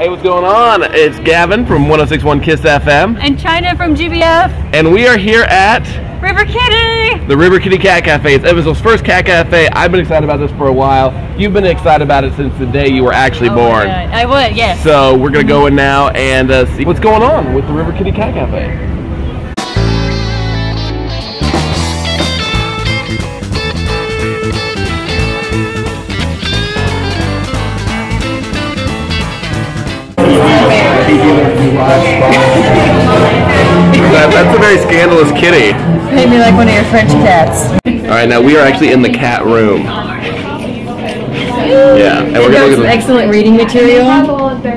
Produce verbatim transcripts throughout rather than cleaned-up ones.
Hey, what's going on? It's Gavin from one oh six point one KISS F M. And Chyna from G B F. And we are here at River Kitty! The River Kitty Cat Cafe. It's Evansville's first cat cafe. I've been excited about this for a while. You've been excited about it since the day you were actually oh born. I would, yes. So we're going to go in now and uh, see what's going on with the River Kitty Cat Cafe. that, that's a very scandalous kitty. Maybe like one of your French cats. Alright, now we are actually in the cat room. Yeah, and we're going to look at some excellent reading material.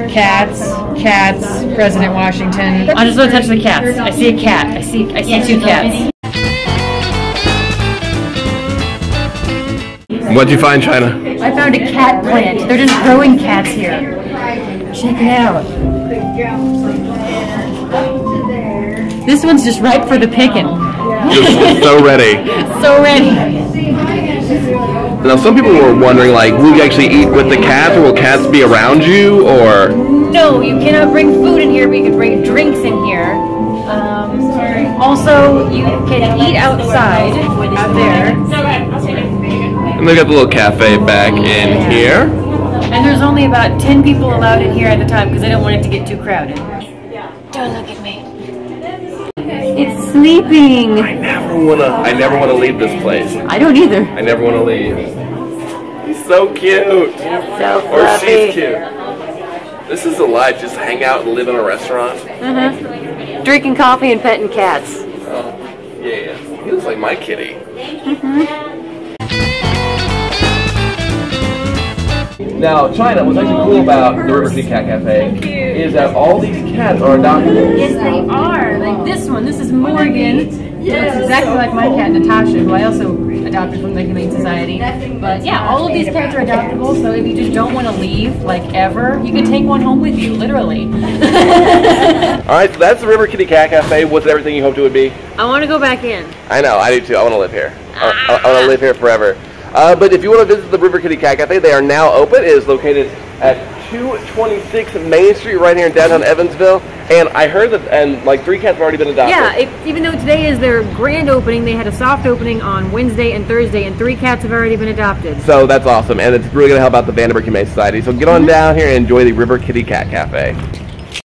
Cats, cats, President Washington. I just want to touch the cats. I see a cat. I see, I see two cats. What'd you find, Chyna? I found a cat plant. They're just growing cats here. Check it out. This one's just ripe for the picking. Just so ready. So ready. Now, some people were wondering, like, will you actually eat with the cats, or will cats be around you, or? No, you cannot bring food in here, but you can bring drinks in here. Um, also, you can eat outside, out there. And they got the little cafe back in here. And there's only about ten people allowed in here at a time because I don't want it to get too crowded. Don't look at me. It's sleeping. I never wanna. I never wanna leave this place. I don't either. I never wanna leave. He's so cute. He's so fluffy. Or she's cute. This is the life. Just hang out and live in a restaurant. Mm-hmm. Drinking coffee and petting cats. Oh, yeah. He looks like my kitty. Mm-hmm. Now, Chyna, what's actually cool about the River Kitty Cat Cafe is that all these cats are adopted. Yes, they are. Like this one. This is Morgan. Yes. Looks exactly like my cat, Natasha, who I also adopted from the Humane Society. But yeah, all of these cats are adoptable, so if you just don't want to leave, like ever, you can take one home with you, literally. Alright, so that's the River Kitty Cat Cafe. What's everything you hoped it would be? I want to go back in. I know, I do too. I want to live here. Ah. I, I want to live here forever. Uh, but if you want to visit the River Kitty Cat Cafe, they are now open. It is located at two twenty-six Main Street right here in downtown Evansville. And I heard that, and like three cats have already been adopted. Yeah, it, even though today is their grand opening, they had a soft opening on Wednesday and Thursday, and three cats have already been adopted. So that's awesome, and it's really going to help out the Vanderburgh Humane Society. So get on down here and enjoy the River Kitty Cat Cafe.